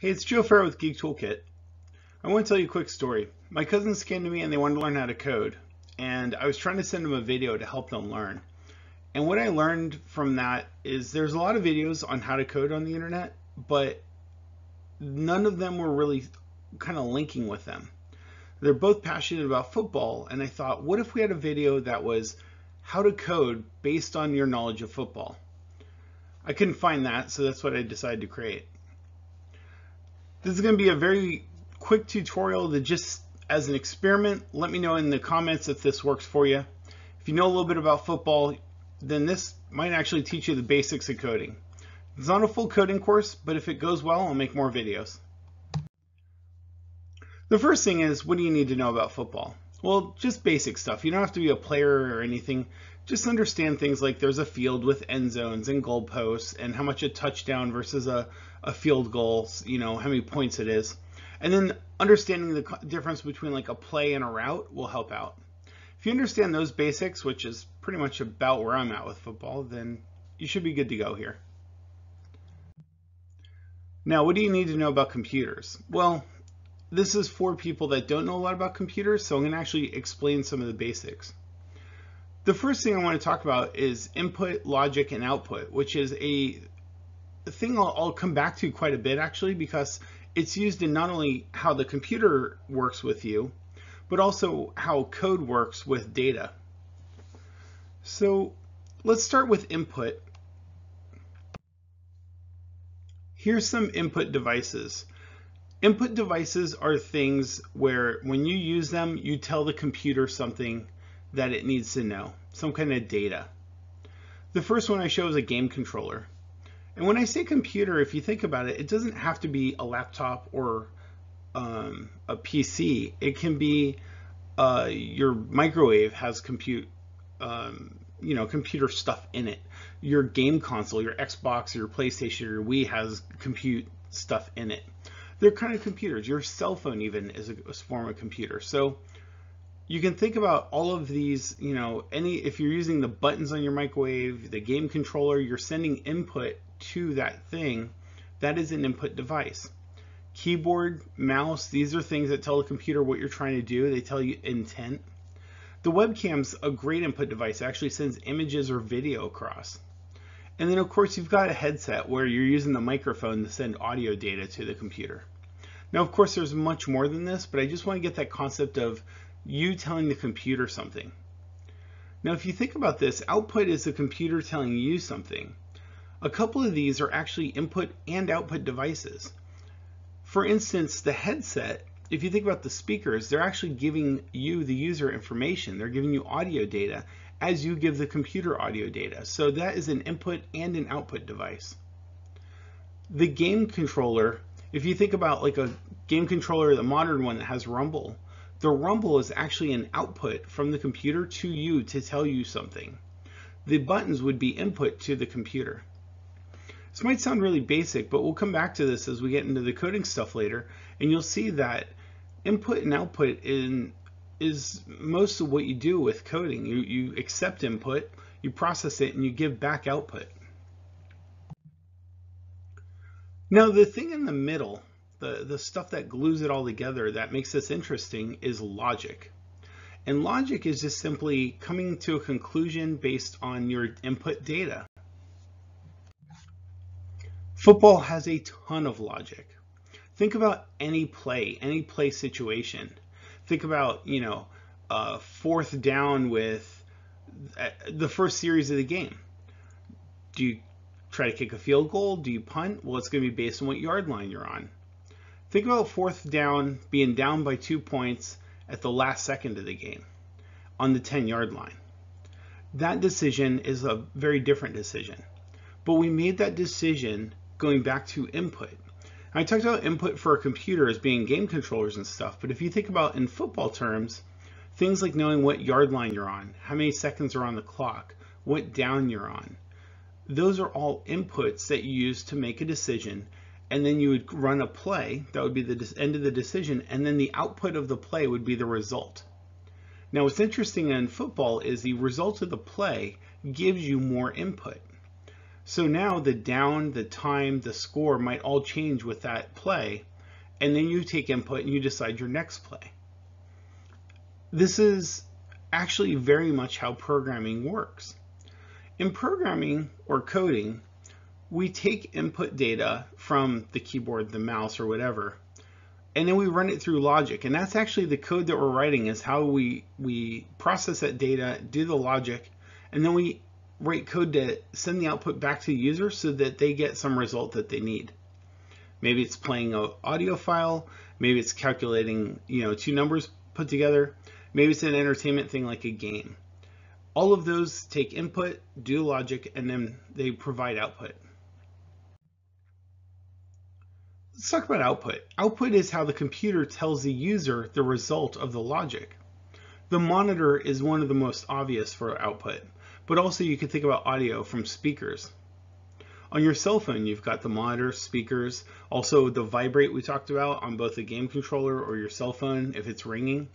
Hey, it's Joe Ferro with Geek Toolkit. I want to tell you a quick story. My cousins came to me and they wanted to learn how to code, and I was trying to send them a video to help them learn. And what I learned from that is there's a lot of videos on how to code on the internet, but none of them were really kind of linking with them. They're both passionate about football, and I thought, what if we had a video that was how to code based on your knowledge of football? I couldn't find that, so that's what I decided to create. This is going to be a very quick tutorial that just as an experiment. Let me know in the comments if this works for you. If you know a little bit about football, then this might actually teach you the basics of coding. It's not a full coding course, but if it goes well, I'll make more videos. The first thing is, what do you need to know about football? Well, just basic stuff. You don't have to be a player or anything. Just understand things like there's a field with end zones and goal posts and how much a touchdown versus a field goal, you know, how many points it is. And then understanding the difference between like a play and a route will help out. If you understand those basics, which is pretty much about where I'm at with football, then you should be good to go here. Now, what do you need to know about computers? Well, this is for people that don't know a lot about computers, so I'm going to actually explain some of the basics. The first thing I want to talk about is input, logic, and output, which is a thing I'll come back to quite a bit actually, because it's used in not only how the computer works with you, but also how code works with data. So let's start with input. Here's some input devices. Input devices are things where when you use them, you tell the computer something that it needs to know, some kind of data. The first one I show is a game controller. And when I say computer, if you think about it, it doesn't have to be a laptop or a PC. It can be your microwave has computer stuff in it. Your game console, your Xbox, or your PlayStation, or your Wii has compute stuff in it. They're kind of computers. Your cell phone even is a form of computer. So you can think about all of these, you know, if you're using the buttons on your microwave, the game controller, you're sending input to that thing. That is an input device. Keyboard, mouse, these are things that tell the computer what you're trying to do. They tell you intent. The webcam's a great input device. It actually sends images or video across. And then of course you've got a headset where you're using the microphone to send audio data to the computer. Now of course there's much more than this, but I just want to get that concept of you telling the computer something. Now if you think about this, output is the computer telling you something. A couple of these are actually input and output devices. For instance, the headset, if you think about the speakers, they're actually giving you, the user, information. They're giving you audio data as you give the computer audio data. So that is an input and an output device. The game controller, if you think about like a game controller, the modern one that has rumble, the rumble is actually an output from the computer to you to tell you something. The buttons would be input to the computer. This might sound really basic, but we'll come back to this as we get into the coding stuff later, and you'll see that input and output is most of what you do with coding. You accept input, you process it, and you give back output. Now the thing in the middle, the stuff that glues it all together that makes this interesting is logic. And logic is just simply coming to a conclusion based on your input data. Football has a ton of logic. Think about any play situation. Think about, you know, fourth down with the first series of the game. Do you try to kick a field goal? Do you punt? Well, it's going to be based on what yard line you're on. Think about fourth down being down by 2 points at the last second of the game on the 10-yard line. That decision is a very different decision, but we made that decision going back to input. I talked about input for a computer as being game controllers and stuff, but if you think about in football terms, things like knowing what yard line you're on, how many seconds are on the clock, what down you're on, those are all inputs that you use to make a decision, and then you would run a play, that would be the end of the decision, and then the output of the play would be the result. Now what's interesting in football is the result of the play gives you more input. So now the down, the time, the score might all change with that play, and then you take input and you decide your next play. This is actually very much how programming works. In programming or coding, we take input data from the keyboard, the mouse, or whatever, and then we run it through logic. And that's actually the code that we're writing, is how we process that data, do the logic, and then we write code to send the output back to the user so that they get some result that they need. Maybe it's playing an audio file, maybe it's calculating, two numbers put together, maybe it's an entertainment thing like a game. All of those take input, do logic, and then they provide output. Let's talk about output. Output is how the computer tells the user the result of the logic. The monitor is one of the most obvious for output. But also you can think about audio from speakers. On your cell phone, you've got the monitor, speakers, also the vibrate we talked about on both the game controller or your cell phone if it's ringing.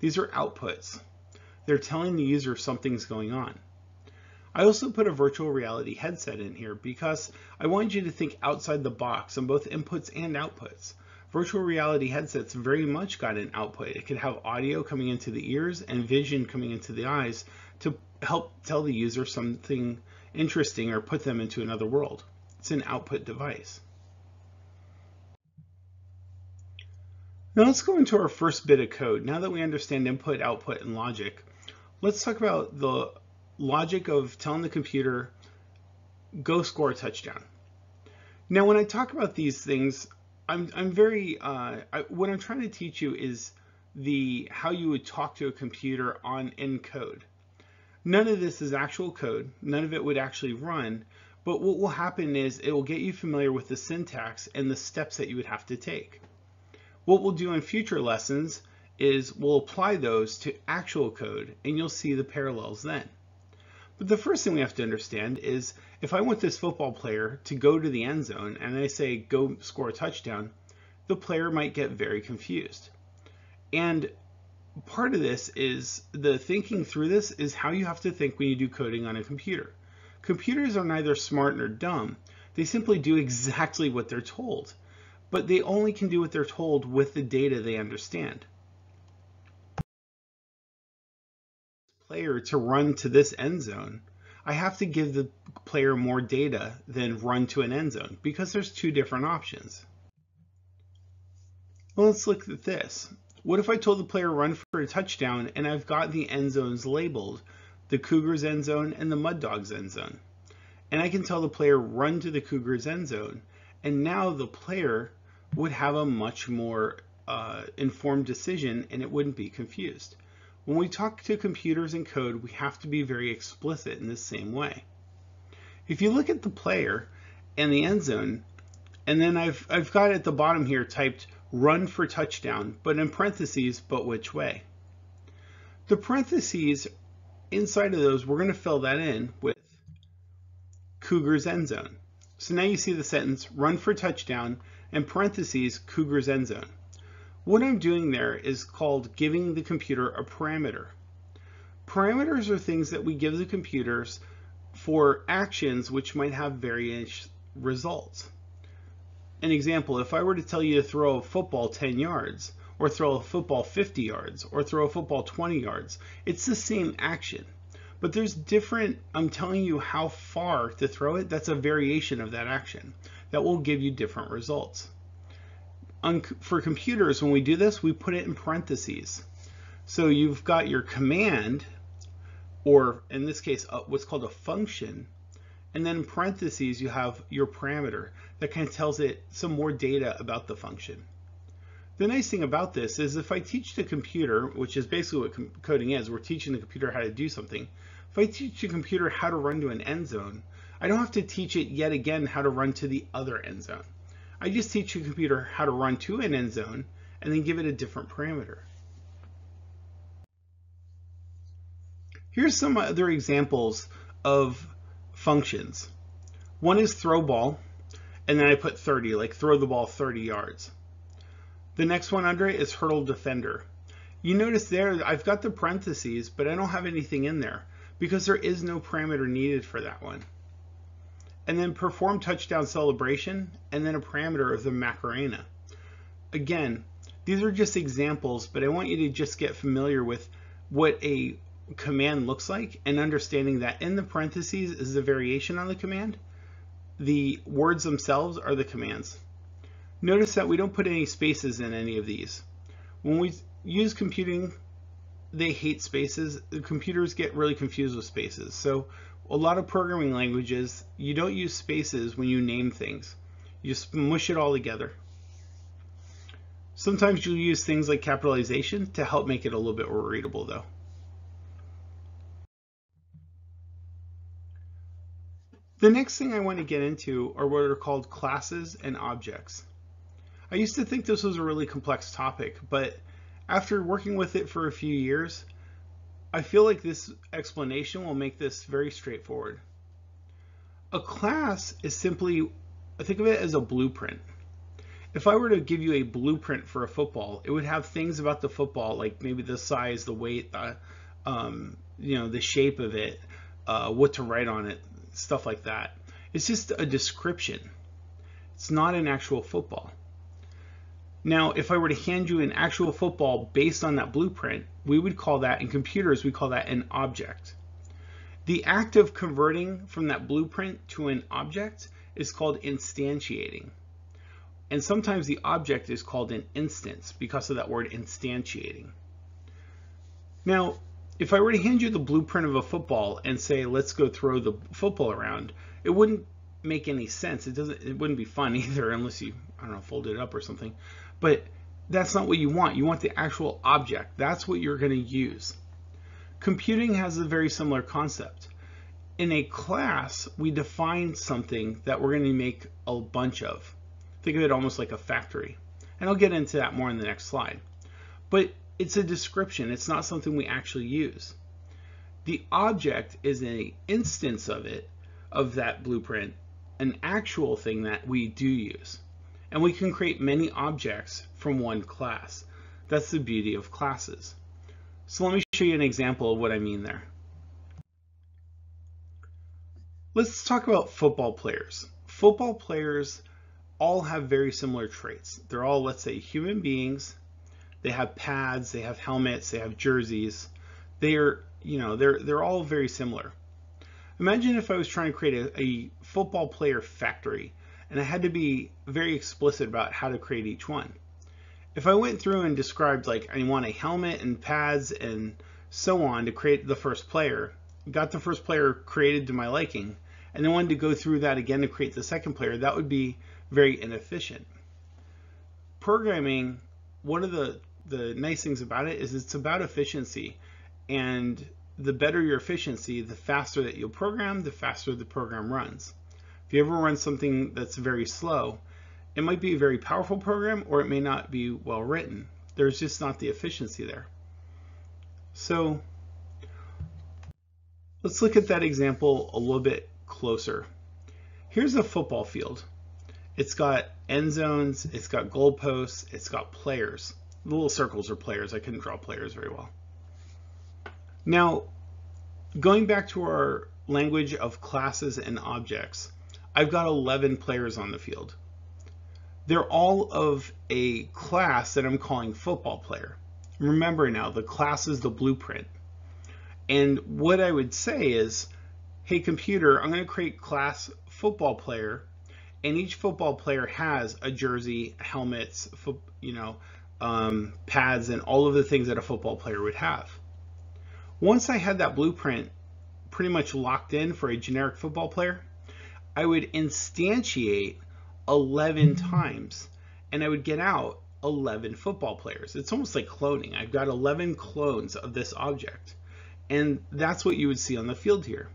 These are outputs. They're telling the user something's going on. I also put a virtual reality headset in here because I want you to think outside the box on both inputs and outputs. Virtual reality headsets very much got an output. It could have audio coming into the ears and vision coming into the eyes to help tell the user something interesting or put them into another world. It's an output device. Now let's go into our first bit of code. Now that we understand input, output, and logic, let's talk about the logic of telling the computer, go score a touchdown. Now when I talk about these things, what I'm trying to teach you is how you would talk to a computer in code. None of this is actual code, none of it would actually run, but what will happen is it will get you familiar with the syntax and the steps that you would have to take. What we'll do in future lessons is we'll apply those to actual code and you'll see the parallels then. But the first thing we have to understand is if I want this football player to go to the end zone and I say go score a touchdown, the player might get very confused. And part of this is the thinking through this is how you have to think when you do coding on a computer. Computers are neither smart nor dumb. They simply do exactly what they're told, but they only can do what they're told with the data they understand. Player to run to this end zone, I have to give the player more data than run to an end zone because there's two different options. Well, let's look at this. What if I told the player run for a touchdown and I've got the end zones labeled, the Cougars end zone and the Mud Dogs end zone. And I can tell the player run to the Cougars end zone, and now the player would have a much more informed decision and it wouldn't be confused. When we talk to computers and code, we have to be very explicit in the same way. If you look at the player and the end zone, and then I've got at the bottom here typed run for touchdown, but in parentheses, but which way? The parentheses inside of those, we're going to fill that in with Cougars end zone. So now you see the sentence run for touchdown and parentheses Cougars end zone. What I'm doing there is called giving the computer a parameter. Parameters are things that we give the computers for actions which might have various results. An example, if I were to tell you to throw a football 10 yards, or throw a football 50 yards, or throw a football 20 yards, it's the same action. But there's different, I'm telling you how far to throw it, that's a variation of that action. That will give you different results. For computers, when we do this, we put it in parentheses. So you've got your command, or in this case, what's called a function, and then in parentheses, you have your parameter that kind of tells it some more data about the function. The nice thing about this is if I teach the computer, which is basically what coding is, we're teaching the computer how to do something. If I teach the computer how to run to an end zone, I don't have to teach it yet again how to run to the other end zone. I just teach the computer how to run to an end zone and then give it a different parameter. Here's some other examples of functions. One is throw ball, and then I put 30, like throw the ball 30 yards. The next one under it is hurdle defender. You notice there I've got the parentheses, but I don't have anything in there because there is no parameter needed for that one. and then perform touchdown celebration, and then a parameter of the Macarena. Again, these are just examples, but I want you to just get familiar with what a command looks like and understanding that in the parentheses is the variation on the command. The words themselves are the commands. Notice that we don't put any spaces in any of these. When we use computing, they hate spaces. The computers get really confused with spaces. So a lot of programming languages, you don't use spaces when you name things. You just mush it all together. Sometimes you'll use things like capitalization to help make it a little bit more readable though. The next thing I want to get into are what are called classes and objects. I used to think this was a really complex topic, but after working with it for a few years, I feel like this explanation will make this very straightforward. A class is simply, think of it as a blueprint. If I were to give you a blueprint for a football, it would have things about the football, like maybe the size, the weight, the, the shape of it, what to write on it, stuff like that. It's just a description. It's not an actual football. Now, if I were to hand you an actual football based on that blueprint, we would call that, in computers, we call that an object. The act of converting from that blueprint to an object is called instantiating. And sometimes the object is called an instance because of that word instantiating. Now, if I were to hand you the blueprint of a football and say, let's go throw the football around, it wouldn't make any sense. It wouldn't be fun either unless you, I don't know, fold it up or something. But that's not what you want. You want the actual object. That's what you're going to use. Computing has a very similar concept. In a class, we define something that we're going to make a bunch of. Think of it almost like a factory. And I'll get into that more in the next slide. But it's a description. It's not something we actually use. The object is an instance of it, of that blueprint, an actual thing that we do use. And we can create many objects from one class. That's the beauty of classes. So let me show you an example of what I mean there. Let's talk about football players. Football players all have very similar traits. They're all, let's say, human beings. They have pads, they have helmets, they have jerseys. They're all very similar. Imagine if I was trying to create a football player factory. And I had to be very explicit about how to create each one. If I went through and described, like, I want a helmet and pads and so on to create the first player, got the first player created to my liking, and then wanted to go through that again to create the second player, that would be very inefficient. Programming, one of the nice things about it is it's about efficiency. And the better your efficiency, the faster that you'll program, the faster the program runs. If you ever run something that's very slow, it might be a very powerful program or it may not be well written. There's just not the efficiency there. So let's look at that example a little bit closer. Here's a football field. It's got end zones, it's got goalposts, it's got players. The little circles are players. I couldn't draw players very well. Now, going back to our language of classes and objects, I've got 11 players on the field. They're all of a class that I'm calling football player. Remember now, the class is the blueprint. And what I would say is, hey computer, I'm going to create class football player, and each football player has a jersey, helmets, pads, and all of the things that a football player would have. Once I had that blueprint pretty much locked in for a generic football player, I would instantiate 11 times and I would get out 11 football players. It's almost like cloning. I've got 11 clones of this object. And that's what you would see on the field here.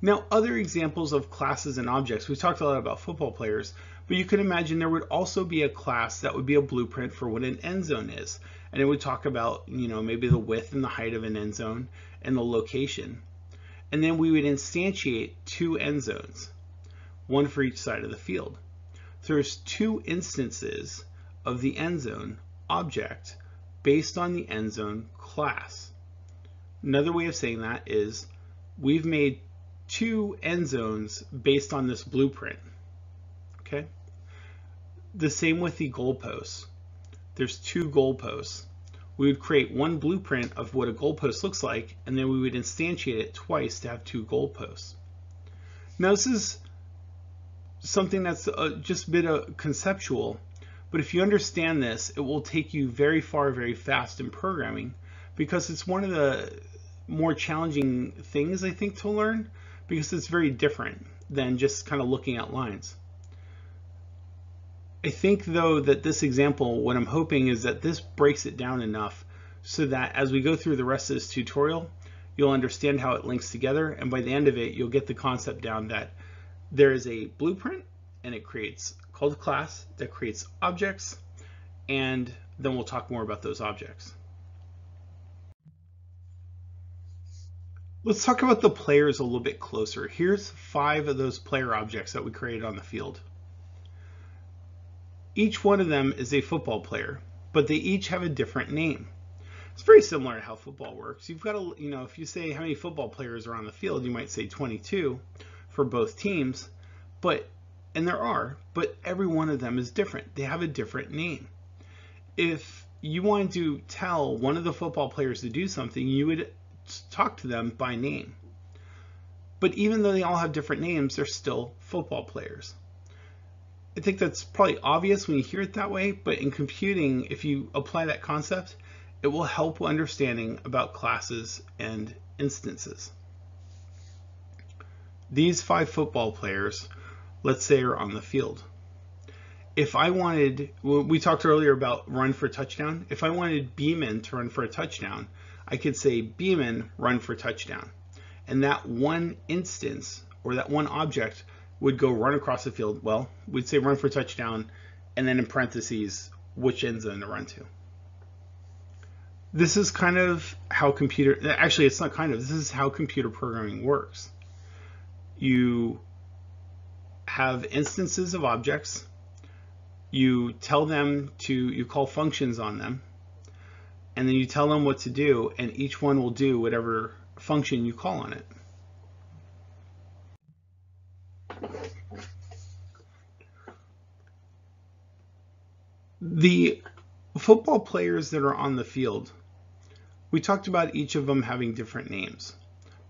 Now, other examples of classes and objects, we talked a lot about football players, but you can imagine there would also be a class that would be a blueprint for what an end zone is. And it would talk about, maybe the width and the height of an end zone and the location. And then we would instantiate 2 end zones, one for each side of the field. There's 2 instances of the end zone object based on the end zone class. Another way of saying that is we've made two end zones based on this blueprint, okay? The same with the goalposts. There's two goalposts. We would create one blueprint of what a goalpost looks like, and then we would instantiate it twice to have two goalposts. Now this is something that's just a bit conceptual, but if you understand this, it will take you very far, very fast in programming, because it's one of the more challenging things, I think, to learn, because it's very different than just kind of looking at lines. I think, though, that this example, what I'm hoping is that this breaks it down enough so that as we go through the rest of this tutorial, you'll understand how it links together, and by the end of it, you'll get the concept down that there is a blueprint, and it creates called class that creates objects, and then we'll talk more about those objects. Let's talk about the players a little bit closer. Here's 5 of those player objects that we created on the field. Each one of them is a football player, but they each have a different name. It's very similar to how football works. You've got to, you know, if you say how many football players are on the field, you might say 22 for both teams, and there are, but every one of them is different. They have a different name. If you wanted to tell one of the football players to do something, you would talk to them by name. But even though they all have different names, they're still football players. I think that's probably obvious when you hear it that way, but in computing, if you apply that concept, it will help understanding about classes and instances. These 5 football players, let's say, are on the field. If I wanted, we talked earlier about run for touchdown. If I wanted Beaman to run for a touchdown, I could say Beaman run for touchdown. And that one instance or that one object would go run across the field. Well, we'd say run for touchdown and then in parentheses, which end zone to run to. This is kind of how computer, actually it's not kind of, this is how computer programming works. You have instances of objects. You tell them to, you call functions on them. And then you tell them what to do, and each one will do whatever function you call on it. The football players that are on the field, we talked about each of them having different names,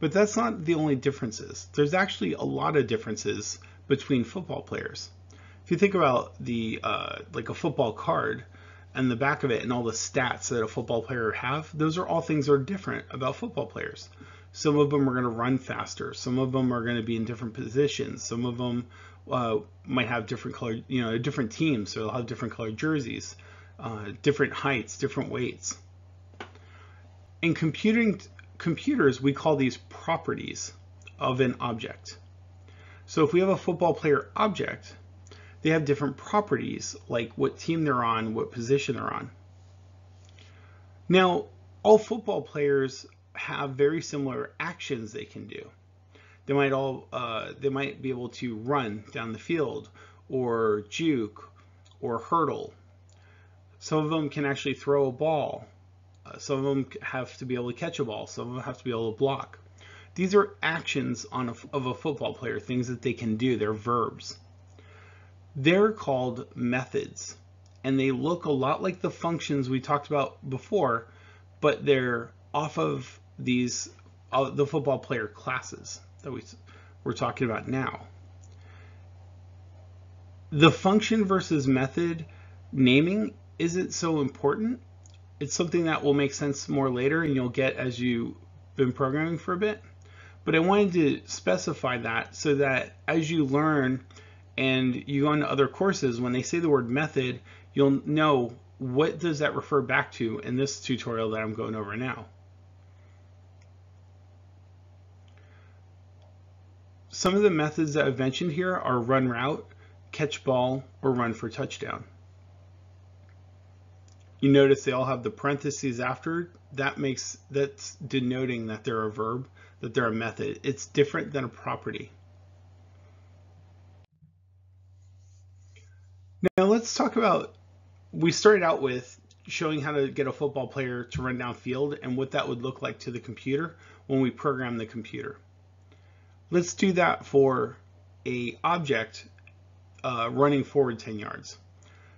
but that's not the only differences. There's actually a lot of differences between football players. If you think about the like a football card, and the back of it and all the stats that a football player have, those are all things that are different about football players. Some of them are going to run faster. Some of them are going to be in different positions. Some of them might have different color, you know, different teams, so they'll have different colored jerseys, different heights, different weights. In computers, we call these properties of an object. So if we have a football player object, they have different properties, like what team they're on, what position they're on. Now, all football players have very similar actions they can do. They might all, they might be able to run down the field, or juke, or hurdle. Some of them can actually throw a ball. Some of them have to be able to catch a ball. Some of them have to be able to block. These are actions on of a football player, things that they can do, they're verbs. They're called methods, and they look a lot like the functions we talked about before, but they're off of these the football player classes that we're talking about now. The function versus method naming isn't so important. It's something that will make sense more later, and you'll get as you've been programming for a bit. But I wanted to specify that so that as you learn and you go into other courses, when they say the word method, you'll know what does that refer back to in this tutorial that I'm going over now. Some of the methods that I've mentioned here are run route, catch ball, or run for touchdown. You notice they all have the parentheses after. That's denoting that they're a verb, that they're a method. It's different than a property. Now let's talk about, we started out with showing how to get a football player to run downfield and what that would look like to the computer when we program the computer. Let's do that for a object running forward 10 yards.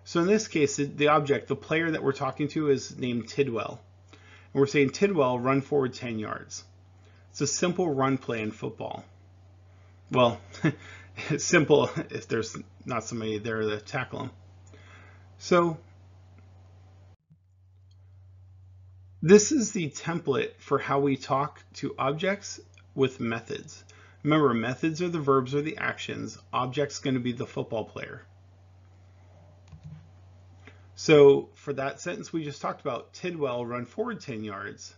So in this case, the object, the player that we're talking to is named Tidwell. And we're saying Tidwell, run forward 10 yards. It's a simple run play in football. Well, it's simple if there's not somebody there to tackle him. So this is the template for how we talk to objects with methods. Remember, methods are the verbs or the actions. Object's going to be the football player. So for that sentence we just talked about, Tidwell, run forward 10 yards,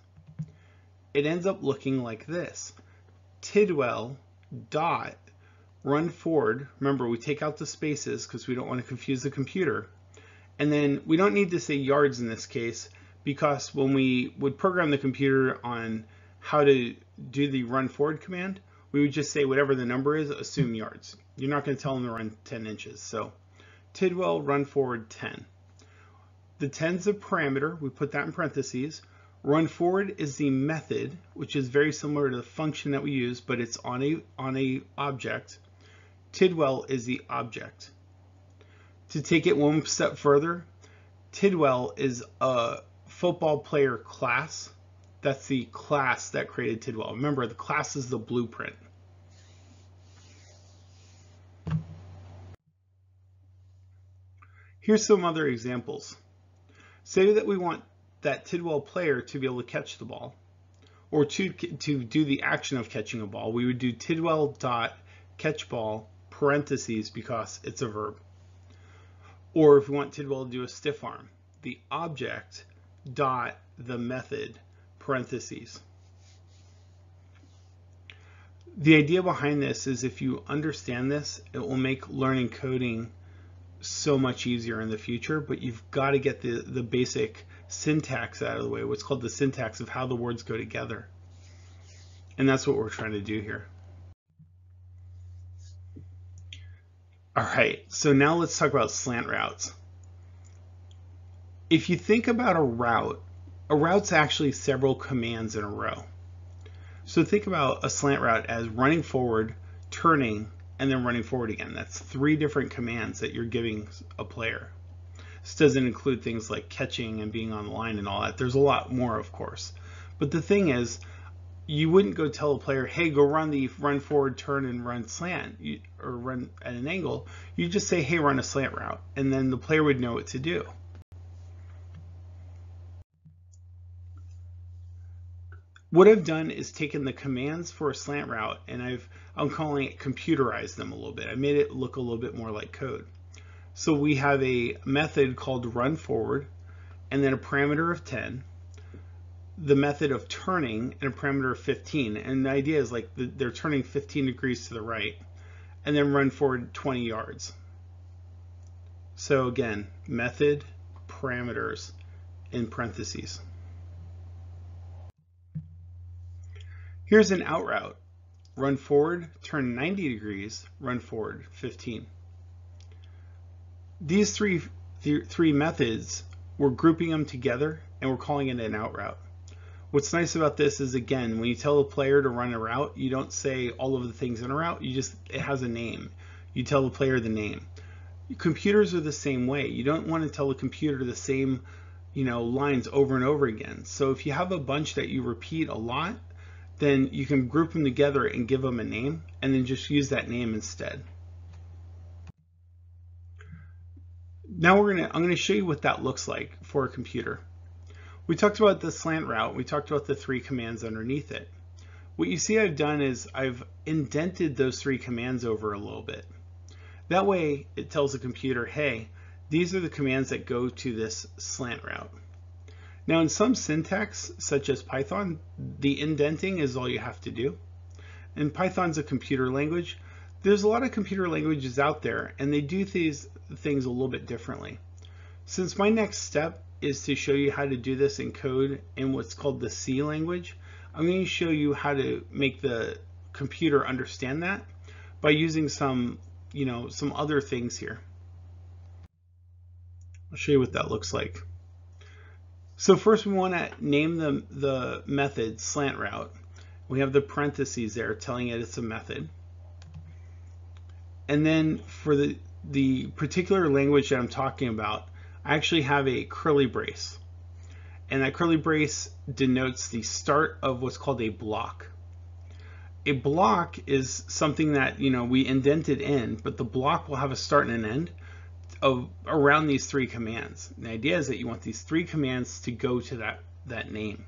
it ends up looking like this. Tidwell dot run forward. Remember, we take out the spaces because we don't want to confuse the computer. And then we don't need to say yards in this case, because when we would program the computer on how to do the run forward command, we would just say whatever the number is, assume yards. You're not going to tell them to run 10 inches. So Tidwell, run forward 10. The 10's a parameter, we put that in parentheses. Run forward is the method, which is very similar to the function that we use, but it's on a object. Tidwell is the object. To take it one step further, Tidwell is a football player class. That's the class that created Tidwell. Remember, the class is the blueprint. Here's some other examples. Say that we want that Tidwell player to be able to catch the ball, or to do the action of catching a ball. We would do Tidwell dot catch ball parentheses because it's a verb. Or if we want Tidwell to do a stiff arm, the object dot the method parentheses. The idea behind this is if you understand this, it will make learning coding so much easier in the future, but you've got to get the basic syntax out of the way, what's called the syntax of how the words go together. And that's what we're trying to do here. All right, so now let's talk about slant routes. If you think about a route's actually several commands in a row. So think about a slant route as running forward, turning, and then running forward again. That's three different commands that you're giving a player. This doesn't include things like catching and being on the line and all that. There's a lot more, of course. But the thing is, you wouldn't go tell a player, hey, go run the run forward, turn, and run slant, or run at an angle. You just say, hey, run a slant route, and then the player would know what to do. What I've done is taken the commands for a slant route and I'm calling it computerized them a little bit. I made it look a little bit more like code. So we have a method called run forward and then a parameter of 10, the method of turning and a parameter of 15. And the idea is like they're turning 15 degrees to the right and then run forward 20 yards. So again, method, parameters in parentheses. Here's an out route. Run forward, turn 90 degrees, run forward 15. These three methods, we're grouping them together and we're calling it an out route. What's nice about this is, again, when you tell a player to run a route, you don't say all of the things in a route, you just, it has a name. You tell the player the name. Computers are the same way. You don't want to tell a computer the same, you know, lines over and over again. So if you have a bunch that you repeat a lot, then you can group them together and give them a name and then just use that name instead. Now I'm gonna show you what that looks like for a computer. We talked about the slant route, we talked about the three commands underneath it. What you see I've done is I've indented those three commands over a little bit. That way it tells the computer, hey, these are the commands that go to this slant route. Now in some syntax, such as Python, the indenting is all you have to do. And Python's a computer language. There's a lot of computer languages out there and they do these things a little bit differently. Since my next step is to show you how to do this in code in what's called the C language, I'm going to show you how to make the computer understand that by using some, you know, some other things here. I'll show you what that looks like. So first we want to name the method slant route we have the parentheses there telling it it's a method. And then for the particular language that I'm talking about, I actually have a curly brace. And that curly brace denotes the start of what's called a block. A block is something that, you know, we indented in, but the block will have a start and an end of around these three commands. And the idea is that you want these three commands to go to that name.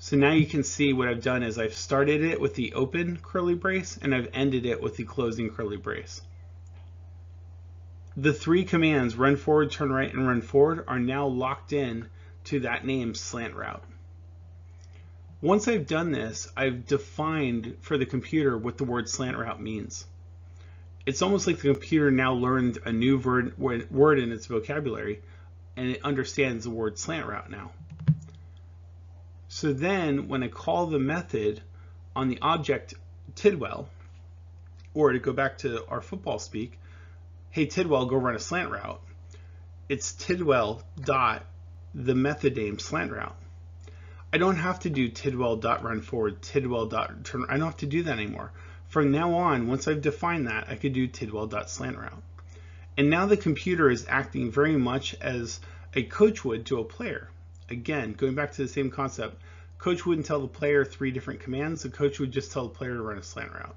So now you can see what I've done is I've started it with the open curly brace and I've ended it with the closing curly brace. The three commands, run forward, turn right, and run forward, are now locked in to that name slant route. Once I've done this, I've defined for the computer what the word slant route means. It's almost like the computer now learned a new word in its vocabulary, and it understands the word slant route now. So then when I call the method on the object Tidwell, or to go back to our football speak, hey Tidwell, go run a slant route, it's Tidwell dot the method name slant route. I don't have to do Tidwell dot run forward, Tidwell dot turn. I don't have to do that anymore. From now on, once I've defined that, I could do Tidwell dot slant route. And now the computer is acting very much as a coach would to a player. Again, going back to the same concept, coach wouldn't tell the player three different commands. The coach would just tell the player to run a slant route.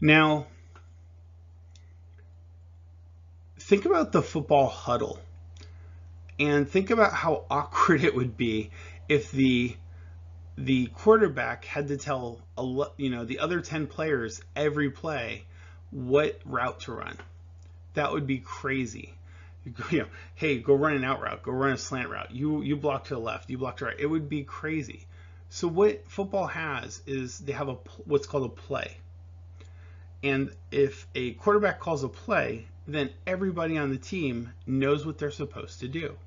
Now, think about the football huddle. And think about how awkward it would be if the quarterback had to tell the other 10 players every play what route to run. That would be crazy. You know, hey, go run an out route, go run a slant route. You block to the left, you block to the right. It would be crazy. So what football has is they have what's called a play. And if a quarterback calls a play, then everybody on the team knows what they're supposed to do.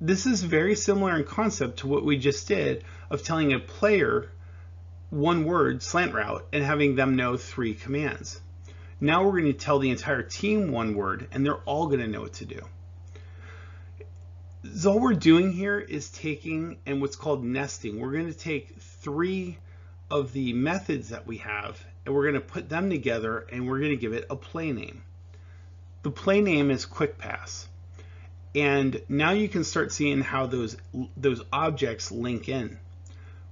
This is very similar in concept to what we just did of telling a player one word, slant route, and having them know three commands. Now we're going to tell the entire team one word, and they're all going to know what to do. So all we're doing here is taking and what's called nesting. We're going to take three of the methods that we have, and we're going to put them together, and we're going to give it a play name. The play name is Quick Pass. And now you can start seeing how those objects link in.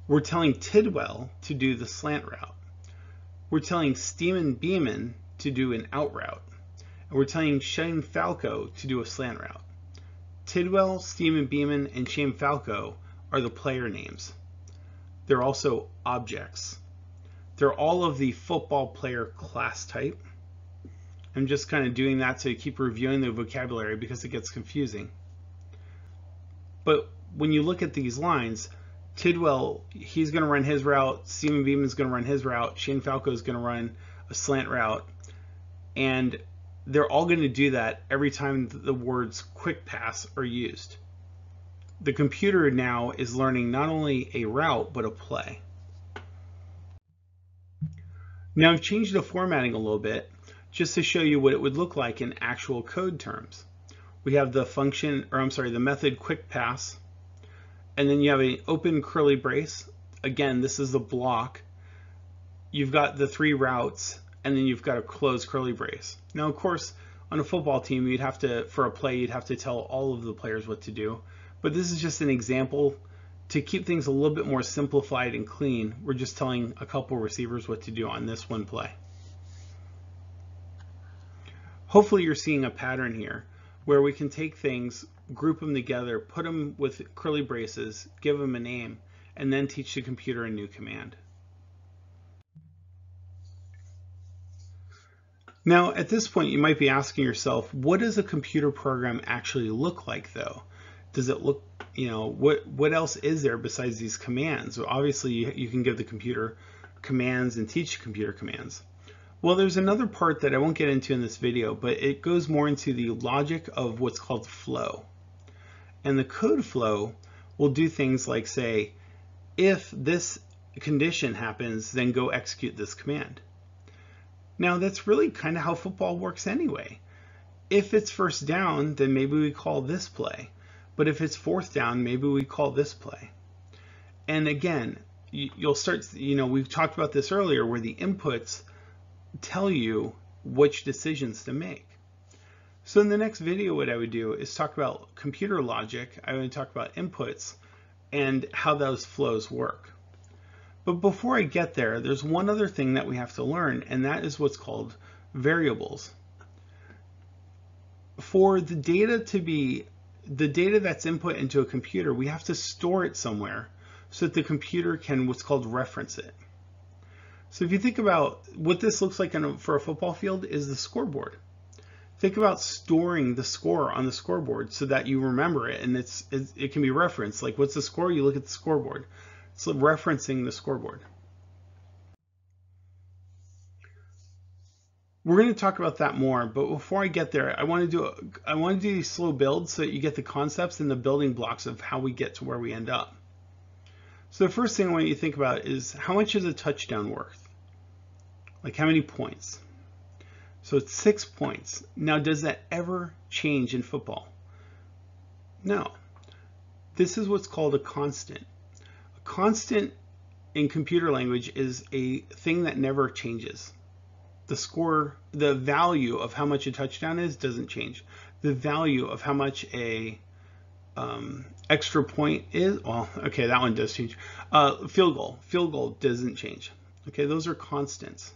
We're telling Tidwell to do the slant route. We're telling Steeman Beeman to do an out route. And we're telling Shane Falco to do a slant route. Tidwell, Steeman Beeman, and Shane Falco are the player names. They're also objects. They're all of the football player class type. I'm just kind of doing that to keep reviewing the vocabulary because it gets confusing. But when you look at these lines, Tidwell, he's going to run his route, Steeman Beeman's going to run his route, Shane Falco's going to run a slant route, and they're all going to do that every time the words quick pass are used. The computer now is learning not only a route, but a play. Now I've changed the formatting a little bit just to show you what it would look like in actual code terms. We have the function, or I'm sorry, the method quick pass, and then you have an open curly brace. Again, this is the block. You've got the three routes, and then you've got a closed curly brace. Now, of course, on a football team, you'd have to, for a play, you'd have to tell all of the players what to do. But this is just an example to keep things a little bit more simplified and clean. We're just telling a couple receivers what to do on this one play. Hopefully you're seeing a pattern here where we can take things, group them together, put them with curly braces, give them a name, and then teach the computer a new command. Now, at this point, you might be asking yourself, what does a computer program actually look like though? Does it look, you know, what else is there besides these commands? Well, obviously you can give the computer commands and teach computer commands. Well, there's another part that I won't get into in this video, but it goes more into the logic of what's called flow. And the code flow will do things like say, if this condition happens, then go execute this command. Now that's really kind of how football works anyway. If it's first down, then maybe we call this play. But if it's fourth down, maybe we call this play. And again, you'll start, we've talked about this earlier, where the inputs tell you which decisions to make. So in the next video, what I would do is talk about computer logic. I would talk about inputs and how those flows work. But before I get there, there's one other thing that we have to learn, and that is what's called variables. For the data to be, the data that's input into a computer, we have to store it somewhere so that the computer can what's called reference it. So if you think about what this looks like for a football field is the scoreboard. Think about storing the score on the scoreboard so that you remember it and it can be referenced. Like, what's the score? You look at the scoreboard. It's referencing the scoreboard. We're going to talk about that more, but before I get there, I want to do these slow builds so that you get the concepts and the building blocks of how we get to where we end up. So the first thing I want you to think about is, how much is a touchdown worth? Like, how many points? So it's 6 points. Now, does that ever change in football? No. This is what's called a constant. A constant in computer language is a thing that never changes. The score, the value of how much a touchdown is, doesn't change. The value of how much a extra point is, well, okay, that one does change. Field goal doesn't change. Okay, those are constants.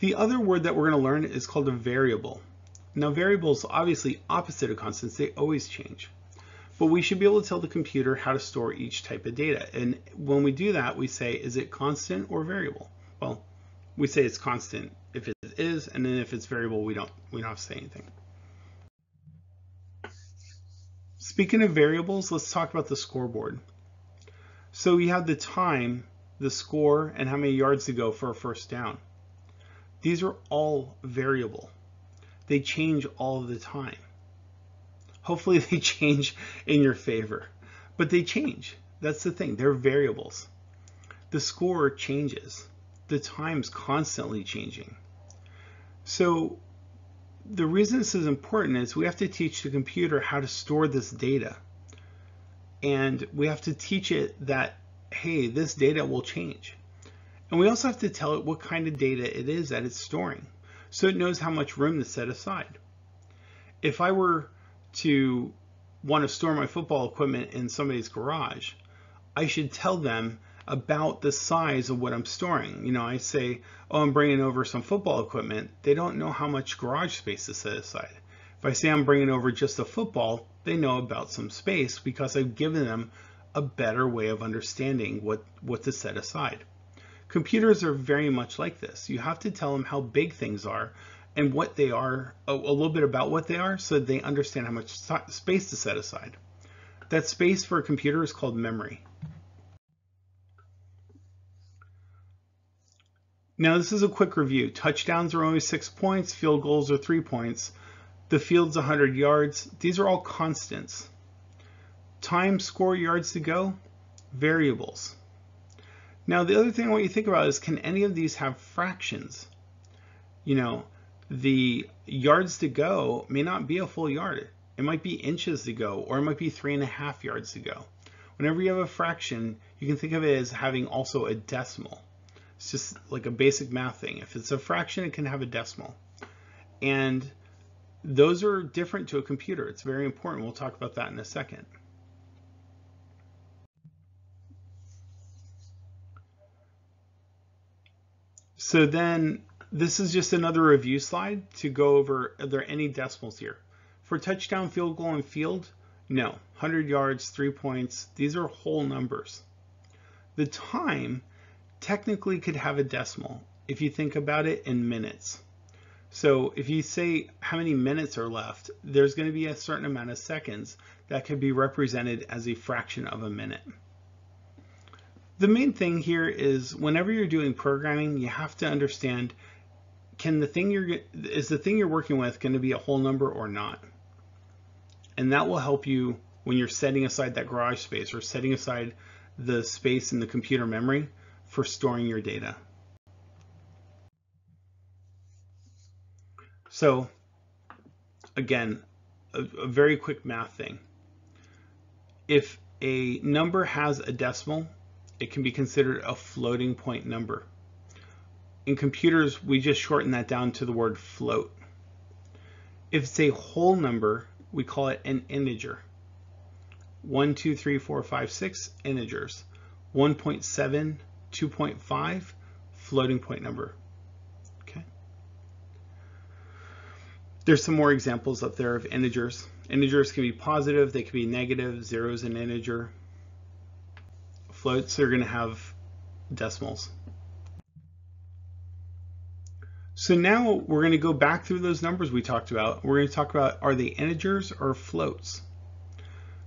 The other word that we're going to learn is called a variable. Now, variables obviously opposite of constants, they always change. But we should be able to tell the computer how to store each type of data. And when we do that, we say, is it constant or variable? Well, we say it's constant if it is, and then if it's variable, we don't have to say anything. Speaking of variables, let's talk about the scoreboard. So we have the time, the score, and how many yards to go for a first down. These are all variable. They change all the time. Hopefully they change in your favor, but they change. That's the thing, they're variables. The score changes. The time's constantly changing. So the reason this is important is we have to teach the computer how to store this data. And we have to teach it that, hey, this data will change. And we also have to tell it what kind of data it is that it's storing, so it knows how much room to set aside. If I were to want to store my football equipment in somebody's garage, I should tell them about the size of what I'm storing. You know, I say, oh, I'm bringing over some football equipment. They don't know how much garage space to set aside. If I say I'm bringing over just a football, they know about some space because I've given them a better way of understanding what to set aside. Computers are very much like this. You have to tell them how big things are and what they are, a little bit about what they are, so they understand how much space to set aside. That space for a computer is called memory. Now, this is a quick review. Touchdowns are only 6 points. Field goals are 3 points. The field's 100 yards. These are all constants. Time, score, yards to go, variables. Now, the other thing I want you to think about is, can any of these have fractions? You know, the yards to go may not be a full yard. It might be inches to go, or it might be 3.5 yards to go. Whenever you have a fraction, you can think of it as having also a decimal. It's just like a basic math thing. If it's a fraction, it can have a decimal. And those are different to a computer. It's very important. We'll talk about that in a second. So then this is just another review slide to go over, are there any decimals here? For touchdown, field goal, and field, no. 100 yards, 3 points, these are whole numbers. The time technically could have a decimal if you think about it in minutes. So if you say how many minutes are left, there's going to be a certain amount of seconds that could be represented as a fraction of a minute. The main thing here is, whenever you're doing programming, you have to understand, is the thing you're working with going to be a whole number or not? And that will help you when you're setting aside that garage space or setting aside the space in the computer memory for storing your data. So again, a very quick math thing. If a number has a decimal, it can be considered a floating point number. In computers, we just shorten that down to the word float. If it's a whole number, we call it an integer. 1, 2, 3, 4, 5, 6, integers. 1.7, 2.5, floating point number. Okay. There's some more examples up there of integers. Integers can be positive, they can be negative, zero is an integer. Floats are going to have decimals. So now we're going to go back through those numbers we talked about. We're going to talk about, are they integers or floats?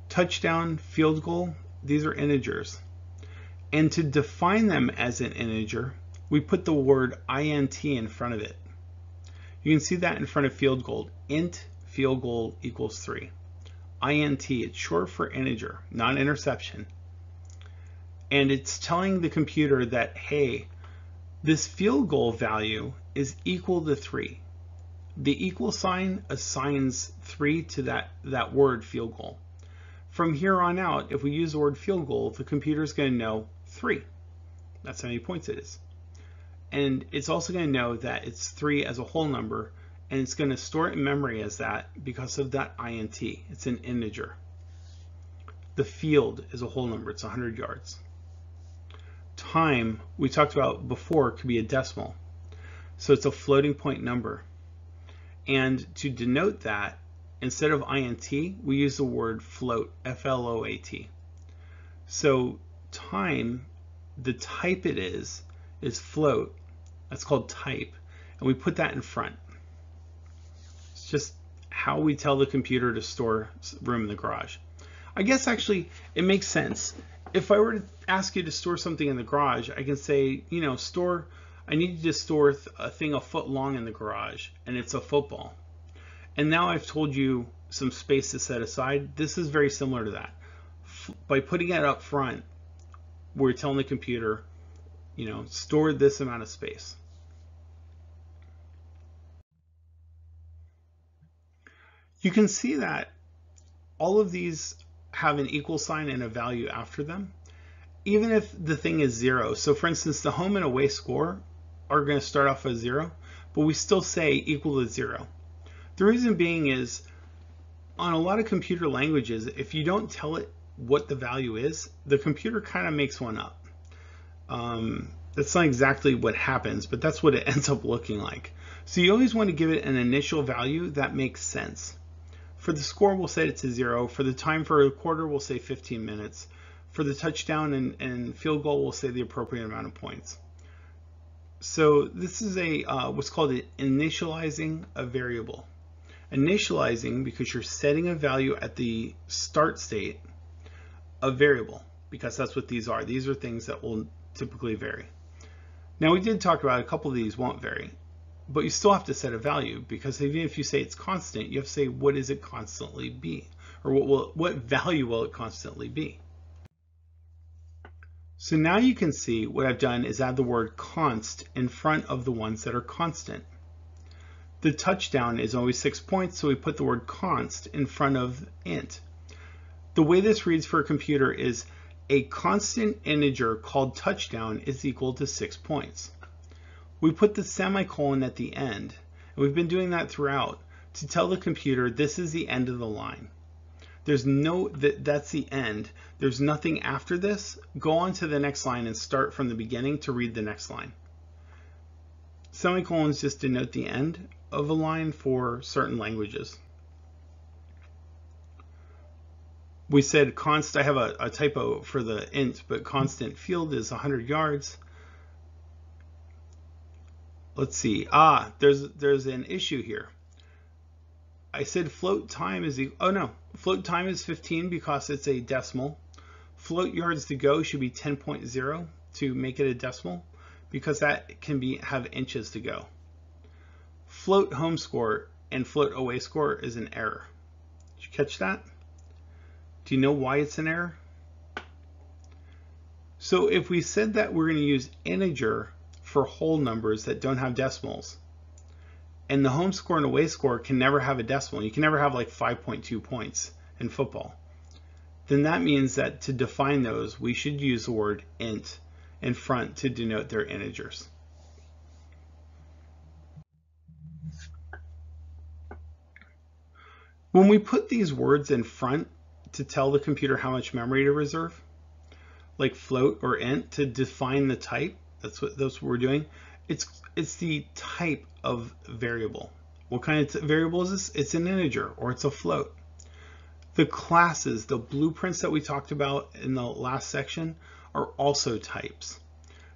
Touchdown, field goal, these are integers. And to define them as an integer, we put the word int in front of it. You can see that in front of field goal, int field goal equals 3. INT, it's short for integer, not interception. And it's telling the computer that, hey, this field goal value is equal to 3. The equal sign assigns 3 to that word field goal. From here on out, if we use the word field goal, the computer's going to know 3. That's how many points it is. And it's also going to know that it's 3 as a whole number, and it's going to store it in memory as that because of that INT. It's an integer. The field is a whole number. It's 100 yards. Time, we talked about before, could be a decimal. So it's a floating point number. And to denote that, instead of INT, we use the word float, F-L-O-A-T. So time, the type it is float. That's called type. And we put that in front. It's just how we tell the computer to store room in the garage. I guess actually it makes sense. If I were to ask you to store something in the garage, I can say, you know, store, I need you to store a thing a foot long in the garage, and it's a football. And now I've told you some space to set aside. This is very similar to that. By putting it up front, we're telling the computer, you know, store this amount of space. You can see that all of these have an equal sign and a value after them, even if the thing is 0. So for instance, the home and away score are going to start off as 0, but we still say equal to 0. The reason being is, on a lot of computer languages, if you don't tell it what the value is, the computer kind of makes one up. That's not exactly what happens, but that's what it ends up looking like. So you always want to give it an initial value that makes sense. For the score, we'll set it to 0. For the time for a quarter, we'll say 15 minutes. For the touchdown and field goal, we'll say the appropriate amount of points. So this is a what's called initializing a variable. Initializing, because you're setting a value at the start state, a variable, because that's what these are. These are things that will typically vary. Now, we did talk about a couple of these won't vary, but you still have to set a value, because even if you say it's constant, you have to say, what does it constantly be? Or what value will it constantly be? So now you can see what I've done is add the word const in front of the ones that are constant. The touchdown is always 6 points, so we put the word const in front of int. The way this reads for a computer is a constant integer called touchdown is equal to 6 points. We put the semicolon at the end, and we've been doing that throughout to tell the computer this is the end of the line. There's no, that's the end. There's nothing after this. Go on to the next line and start from the beginning to read the next line. Semicolons just denote the end of a line for certain languages. We said const, I have a typo for the int, but constant field is 100 yards. Let's see, there's an issue here. I said float time is, float time is 15 because it's a decimal. Float yards to go should be 10.0 to make it a decimal, because that can have inches to go. Float home score and float away score is an error. Did you catch that? Do you know why it's an error? So if we said that we're going to use integer for whole numbers that don't have decimals, And the home score and away score can never have a decimal. You can never have like 5.2 points in football. Then that means that to define those, we should use the word int in front to denote their integers. When we put these words in front to tell the computer how much memory to reserve, like float or int to define the type, that's what we're doing. It's the type of variable. What kind of variable is this? It's an integer or it's a float. The classes, the blueprints that we talked about in the last section are also types.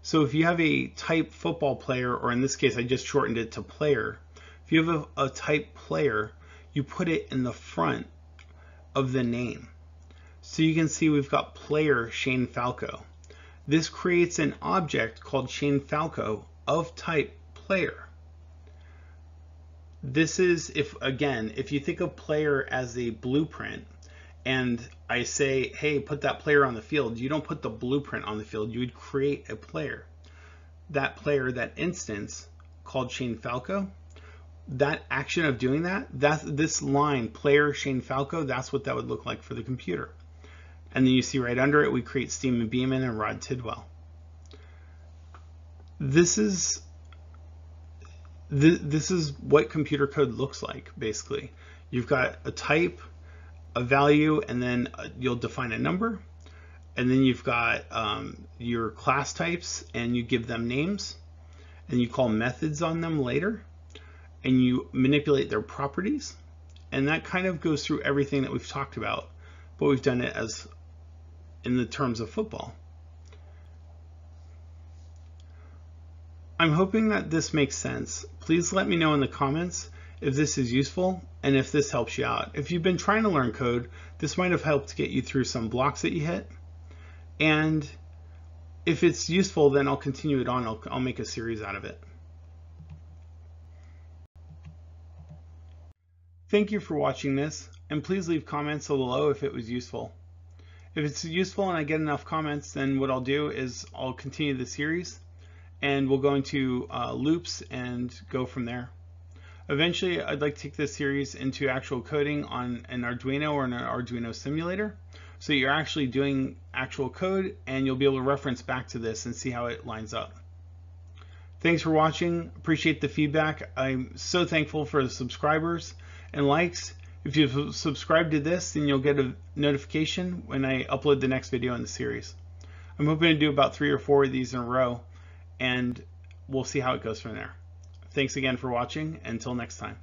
So if you have a type football player, or in this case, I just shortened it to player. If you have a type player, you put it in the front of the name. So you can see we've got player Shane Falco. This creates an object called Shane Falco of type player. This is, if you think of player as a blueprint and I say, hey, put that player on the field, you don't put the blueprint on the field, you would create a player. That player, that instance called Shane Falco, that action of doing that, this line, player Shane Falco, that's what that would look like for the computer. And then you see right under it, we create Steeman Beeman and Rod Tidwell. This is what computer code looks like, basically. You've got a type, a value, and then you'll define a number. And then you've got your class types, and you give them names. And you call methods on them later. And you manipulate their properties. And that kind of goes through everything that we've talked about, but we've done it as in the terms of football. I'm hoping that this makes sense. Please let me know in the comments if this is useful and if this helps you out. If you've been trying to learn code, this might have helped get you through some blocks that you hit. And if it's useful, then I'll continue it on. I'll make a series out of it. Thank you for watching this, and please leave comments below if it was useful. If it's useful and I get enough comments, then what I'll do is I'll continue the series. And we'll go into loops and go from there. Eventually, I'd like to take this series into actual coding on an Arduino or an Arduino simulator. So you're actually doing actual code and you'll be able to reference back to this and see how it lines up. Thanks for watching. Appreciate the feedback. I'm so thankful for the subscribers and likes. If you subscribe to this, then you'll get a notification when I upload the next video in the series. I'm hoping to do about 3 or 4 of these in a row. And we'll see how it goes from there. Thanks again for watching. Until next time.